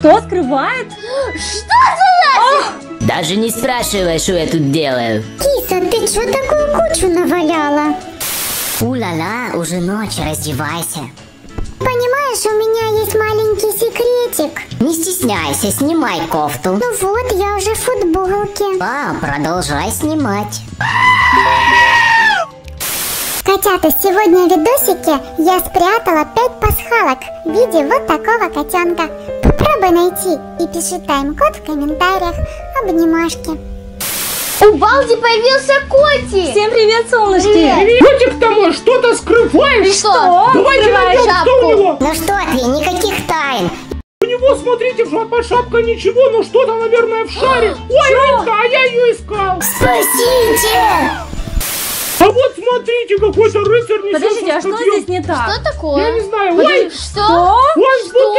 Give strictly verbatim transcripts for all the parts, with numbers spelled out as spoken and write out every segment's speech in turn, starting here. Кто скрывает? Что за нафиг? Даже не спрашивай, что я тут делаю. Киса, ты чё такую кучу наваляла? У-ла-ла, уже ночь, раздевайся. Понимаешь, у меня есть маленький секретик. Не стесняйся, снимай кофту. Ну вот, я уже в футболке. А, продолжай снимать. Котята, сегодня в видосике я спрятала пять пасхалок в виде вот такого котенка. Попробуй найти и пиши тайм-код в комментариях. Обнимашки. У Балди появился котик! Всем привет, солнышки! Привет. Котик того, что ты скрываешь? Ты что? Давайте найдем, что у него! Ну что ты, никаких тайн! У него, смотрите, под шапкой ничего, но что-то, наверное, в шаре. Ой, Ритка, а я ее искал! Спасите! А вот смотрите, какой-то рыцарь несет. Подождите, а что здесь не так? Что такое? Я не знаю. Подожди, ой, что? Ой, что?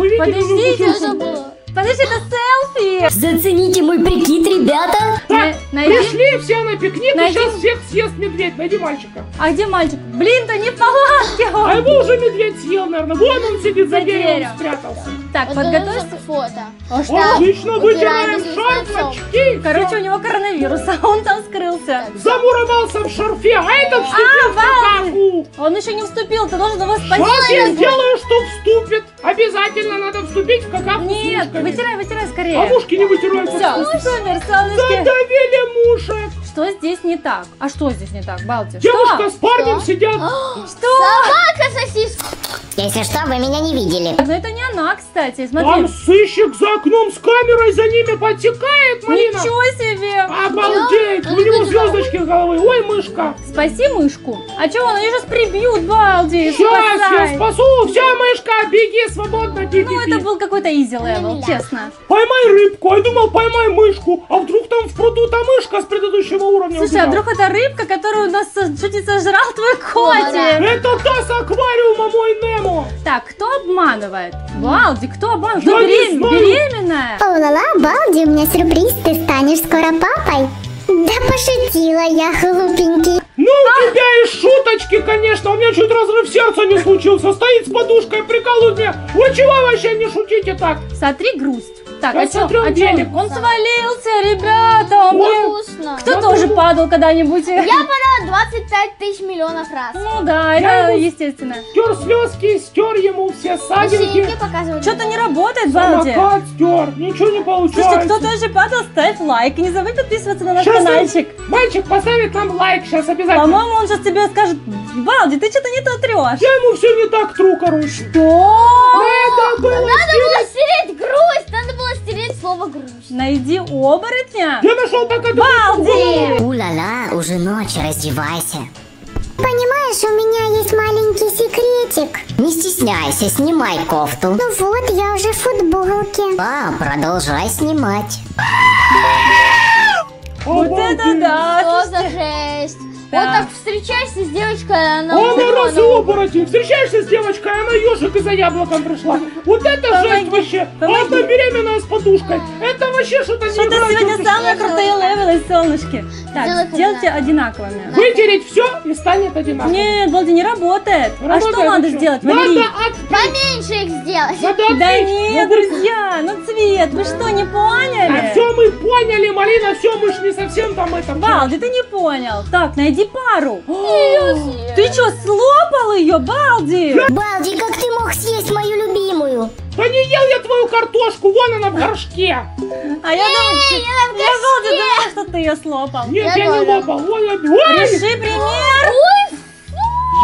Вы видели, подождите, я забыла. Подожди, это селфи. Зацените мой прикид, ребята. Так, на найди... пришли все на пикник, найди... и сейчас всех съест медведь. Найди мальчика. А где мальчик? Блин, да не в палатке он. А его уже медведь съел, наверное. Вон он сидит за деревом, спрятался. Так, вот подготовься к фото. О, отлично, вытираем шапочки. Короче, у него коронавирус, а он там скрылся. Замуровался в шарфе, а этот вступил а, в какаху. Он еще не вступил, ты должен его спасти. Сейчас я сделаю, что вступит. Обязательно надо вступить в какаху. Нет, вытирай, вытирай скорее. А мушки не вытирают. Все, супер, солнышки. Задавили мушек. Что здесь не так? А что здесь не так, Балти? Девушка с парнем сидят. Что? Собака-сосиска. Если что, вы меня не видели. Но это не она, кстати, смотри. Там сыщик за окном с камерой за ними подтекает, Марина. Ничего себе. Обалдеть, у него звездочки головы. Ой, мышка. Спаси мышку. А чего, они сейчас прибьют, Балди. Сейчас я спасу. Вся мышка, беги, свободно, беги. Ну, это был какой-то изи левел, честно. Поймай рыбку, я думал, поймай мышку. А вдруг там в пруду та мышка с предыдущего уровня. Слушай, а вдруг это рыбка, которую у нас чуть не сожрал твой котик. Это та с аквариума, мой Немо. Так, кто обманывает? Балди, кто обманывает? Кто берем... беременная? О-ла-ла, Балди, у меня сюрприз, ты станешь скоро папой. Да пошутила я, глупенький. Ну, у тебя и шуточки, конечно, у меня чуть разрыв сердца не случился. Стоит с подушкой, прикалывает меня. Вы чего вообще не шутите так? Сотри грусть. Так, а что? А денег? Он свалился, ребята. Он грустно. Кто тоже падал когда-нибудь? Я падала двадцать пять тысяч миллионов раз. Ну да, это естественно. Стер слезки, стер ему все садинки. Что-то не работает, Балди. Самокат стер, ничего не получается. Слушайте, кто тоже падал, ставь лайк. Не забудь подписываться на наш каналчик. Мальчик поставит нам лайк сейчас обязательно. По-моему, он сейчас тебе скажет: Балди, ты что-то не то трешь. Я ему все не так тру, короче. Что? Надо было стереть грусть, надо было стереть слово грусть. Найди оборотня. Я нашел так одну. Балди! У-ла-ла, уже ночь, раздевайся. Понимаешь, у меня есть маленький секретик. Не стесняйся, снимай кофту. Ну вот, я уже в футболке. А, продолжай снимать. Вот это да! Что за жесть? Вот так встречаешься с девочкой, она... Он и раз и оборотень. Встречаешься с девочкой, она ежик и за яблоком пришла. Вот это жесть вообще. Она беременная с подушкой. Это вообще что-то не... Что-то сегодня самые крутые левелы, солнышки. Так, сделайте одинаковыми. Вытереть все и станет одинаковым. Нет, Балди, не работает. А что надо сделать? Надо поменьше их сделать. Да нет, друзья, ну цвет, вы что, не поняли? А все мы поняли, Марина, все, мы ж не совсем там это... Балди, ты не понял. Так, найди пару. О, ты что, слопал ее, Балди? Балди, как ты мог съесть мою любимую? Да не ел я твою картошку, вон она в горшке. А я думала, что ты ее слопал. Нет, я не лопал. Реши пример.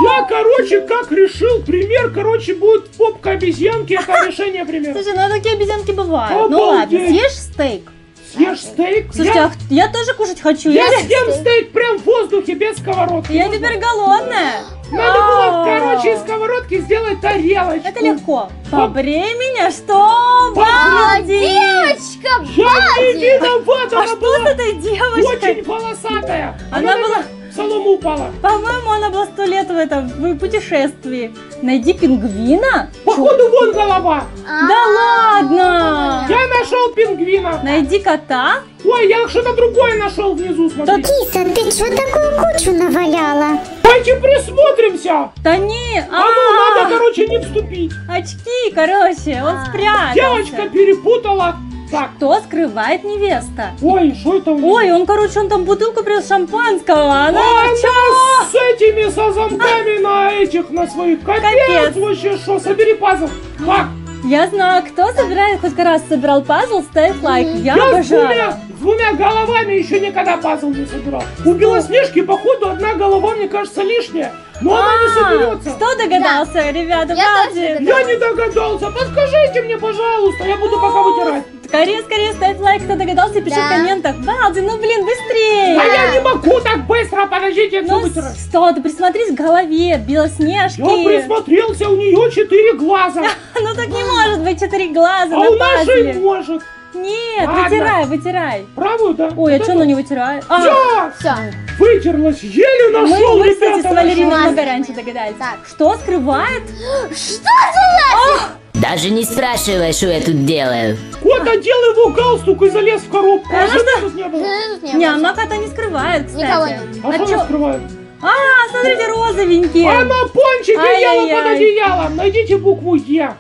Я, короче, как решил пример, короче, будет попка обезьянки, это решение примера. Слушай, ну такие обезьянки бывают. Ну ладно, съешь стейк. Съешь стейк? Слушайте, я... я тоже кушать хочу. Я, я съем стейк прям в воздухе, без сковородки. Я теперь голодная. Надо было, короче, из сковородки сделать тарелочку. Это легко. По времени, что, Балди? Девочка, Балди! Я не виноват, она была очень волосатая. Она была... Солома упала. По-моему, она была сто лет в этом в путешествии. Найди пингвина. Походу, вон голова. Да ладно. Я нашел пингвина. Найди кота. Ой, я что-то другое нашел внизу. Смотри. Киса, ты что такую кучу наваляла? Давайте присмотримся. Да не, а, а ну, надо, короче, не вступить. Очки, короче, он а. спрятался. Девочка перепутала. Так. Что скрывает невеста? Ой, что это у него? Ой, он, короче, он там бутылку прям шампанского. Она, она с этими, со замками а. на этих, на своих. Капец, Капец. вообще, что, собери пазл. Так. Я знаю, кто собирает, хоть раз собирал пазл, ставь лайк. Я, Я обожаю. С, с двумя головами еще никогда пазл не собирал. У Белоснежки, походу, одна голова, мне кажется, лишняя. Но а, она не соберется. Кто догадался, да. ребята? Я, Балди. Я не догадался. Подскажите мне, пожалуйста. Я буду О, пока вытирать. Скорее, скорее ставь лайк, кто догадался, пиши да. в комментах. Балди, ну блин, быстрее. А да. я не могу так быстро, подождите, я все ну, вытираю. Что, ты присмотрись к голове Белоснежки. Я присмотрелся, у нее четыре глаза. Ну так не может быть четыре глаза. А у нашей может. Нет, Ладно. вытирай, вытирай. Правую, да? Ой, вот а что она не вытирает? А, да! Все. Вытерлась, еле нашел, мы, ребята. Мы, кстати, с Валерией много раньше догадались. Так. Что скрывает? Что за Даже не спрашивай, что я тут делаю. Кот одел его галстук и залез в коробку. А, а что тут не было? Не, она кота не скрывает, кстати. Никого нет. А, а что она скрывает? А, смотрите, розовенькие. Она пончик ела под одеялом. Найдите букву Е.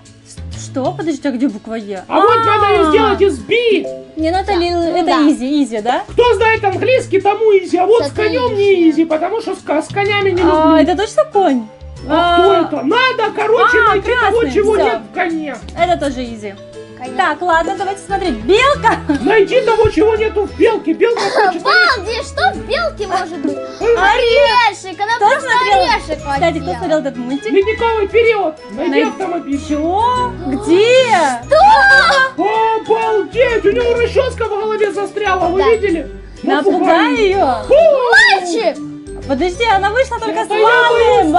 Что? Подождите, а где буква Е? А, а, -а, -а. вот надо ее сделать из Би. Не, Натали, да. это да. изи, изи, да? Кто знает английский, тому изи. А вот с, с конем не изи, потому что с, с конями не люблю. А, это точно конь? А, а кто это? Надо, короче, а, найти красный, того, чего все. нет в коне. Это тоже изи. Коня. Так, ладно, давайте смотреть. Белка! Найди того, чего нету в белке. Белка хочет. Балди, что в белке может быть? Орешек! Она кто просто смотрел? орешек Кстати, кто смотрел этот мультик? Ледниковый период. Найди автомобиль. Чего? Где? Что? Обалдеть! У него расческа в голове застряла. Вы видели? Напугай ее! Мальчик! Подожди, она вышла только с мамы!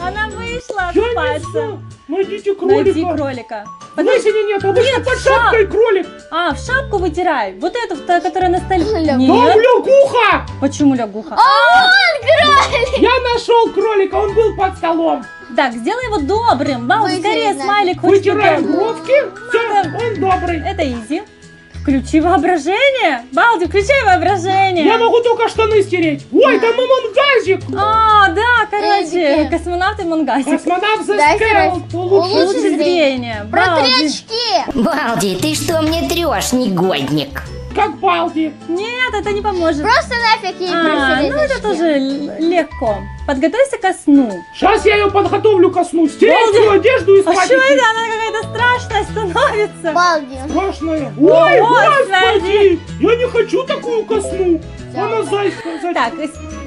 Она вышла от пальца. Найдите кролика. Найди кролика. Подожди, нет, обычно нет, под шапкой шап... кролик. А, в шапку вытирай. Вот эту, которая на столе. Нет. Там лягуха. Почему лягуха? А, он кролик. Я нашел кролика, он был под столом. Так, сделай его добрым. Мам, скорее смайлик. Вытираем бровки. Это... он добрый. Это изи. Включи воображение. Балди, включай воображение. Я могу только штаны стереть. Ой, там и мангазик. А, да, короче, космонавт и мангазик. Космонавт за лучше зрение. Протри очки. Балди, ты что мне трешь, негодник? Как Балди. Нет, это не поможет. Просто нафиг ей а, Ну это тоже легко. Подготовься ко сну. Сейчас я ее подготовлю ко сну. Стереть всю одежду и спать. А что это? Она какая-то страшная становится. Балди. Страшная. Ой, господи. Я не хочу такую ко сну. Она зайка. Так,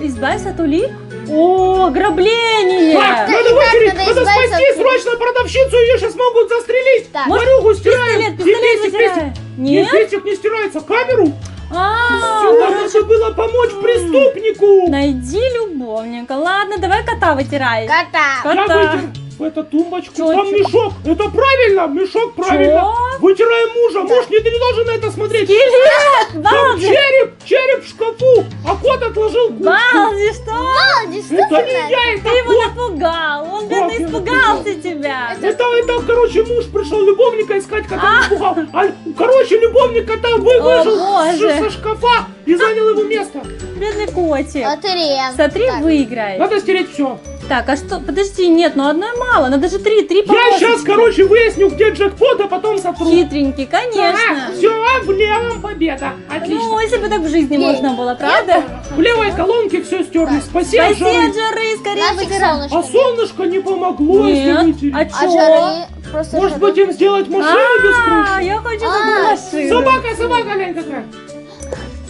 избавься от улик. О, ограбление! Так, надо вытереть, надо спасти срочно продавщицу, ее сейчас могут застрелить! Марюху стираем! Пистолет, Нет? Пистолет не стирается, камеру! А, надо было помочь преступнику! Найди любовника, ладно, давай кота вытирай! Кота! Кота! Это тумбочку, чё, там чё? мешок. Это правильно, мешок правильно. Чё? Вытираем мужа, муж не, не должен на это смотреть. Скелет, там череп, череп в шкафу, а кот отложил кучку. Балди, что? Балди, что это не я, это Ты кот. его напугал, он бедно испугался тебя. Это, это, это, короче, муж пришел любовника искать, кота напугал. А, короче, любовник кота выжил со шкафа и занял его место. Бедный котик. Лотерея. Смотри, так. выиграй. Надо стереть все. Так, а что? Подожди, нет, ну одной мало, надо же три, три полосочки. Я сейчас, короче, выясню, где джекпот, а потом сотру. Хитренький, конечно. А, все, в левом победа. Отлично. Ну, если бы так в жизни День. можно было, правда? В левой колонке все стерли. Да. Спаси, Спаси от жары. От жары, скорее вытирай. А солнышко не помогло, если не а жары... Просто Может жары. быть, им сделать машину а, без крыши? А, я хочу а, машину. Собака, собака, глянь какая.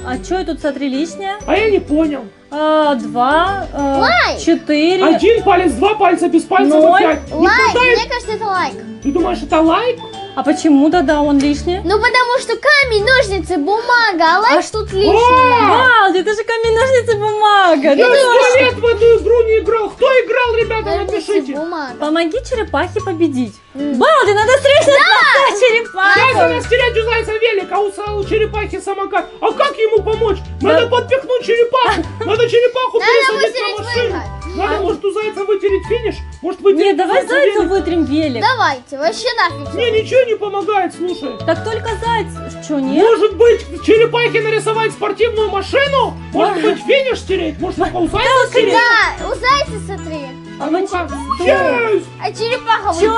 А что я тут смотри лишнее? А я не понял. А, два, а, четыре. Один палец, два пальца, без пальца ноль. Вот пять. Лайк, подай... мне кажется, это лайк. Ты думаешь, это лайк? А почему тогда он лишний? Ну потому что камень, ножницы, бумага, а лайк а тут лишний. Балди, это же камень, ножницы, бумага. Я сто лет в эту игру не играл. Кто играл, ребята, напишите. Помоги черепахе победить. Балди, надо срезать на черепаху. Сейчас она стерять у зайца велик, а у черепахи самокат. А как ему помочь? Надо подпихнуть черепаху. Надо черепаху пересадить на машину. Ладно, а... может у Зайца вытереть финиш? Может вытереть? Нет, давай Зайца вытрем велик. Давайте, вообще нафиг. Мне ничего не помогает, слушай. Так только Зайц, что нет? Может быть, черепахе нарисовать спортивную машину? Может а... быть, финиш стереть? Может, у Зайца стереть? Да, у Зайца сотри. А ну-ка, а черепаха вытереть?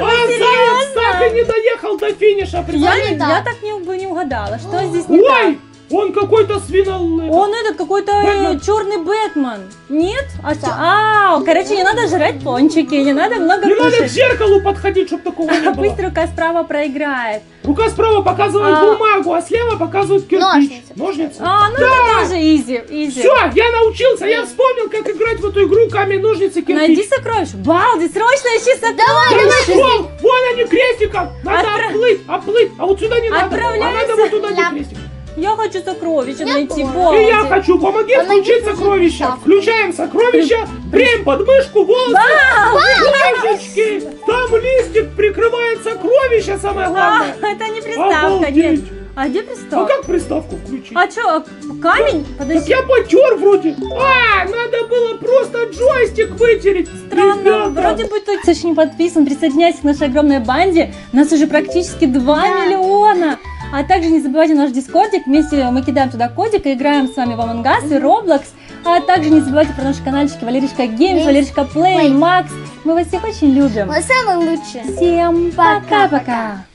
А Заяц так и не доехал до финиша. Я, не, я так не, не угадала, что О. здесь не Ой! Так? Он какой-то свинолы. Он этот какой-то черный Бэтмен. Нет? А, да. а, короче, не надо жрать пончики, не надо много Не кушать. Надо к зеркалу подходить, чтобы такого не было. Быстро рука справа проиграет. Рука справа показывает а... бумагу, а слева показывает кирпич. Ножницы. Ножницы? А, ну да. это тоже изи, изи. Все, я научился, я вспомнил, как играть в эту игру камень, ножницы, кирпич. Найди сокровища. Балди, срочно ищи сокровища. Давай, вон они крестиком. Надо Отпра... оплыть, оплыть. А вот сюда не надо. А надо вот туда не крестик. Я хочу сокровища найти, Балди. И я хочу, помоги включить сокровища. Включаем сокровища, прям подмышку, волосы, бумажечки. Там листик прикрывает сокровища, самое главное. А, это не приставка, нет. А где приставка? Ну как приставку включить? А что, камень? Подожди. Так я потер вроде. А, надо было просто джойстик вытереть. Странно, вроде бы ты еще не подписан. Присоединяйся к нашей огромной банде. Нас уже практически два миллиона. А также не забывайте наш дискордик, вместе мы кидаем туда кодик и играем с вами в Among Us и Roblox. А также не забывайте про наши канальчики Валеришка геймс, Валеришка Play, Макс. Мы вас всех очень любим. Мы самые лучшие. Всем пока-пока.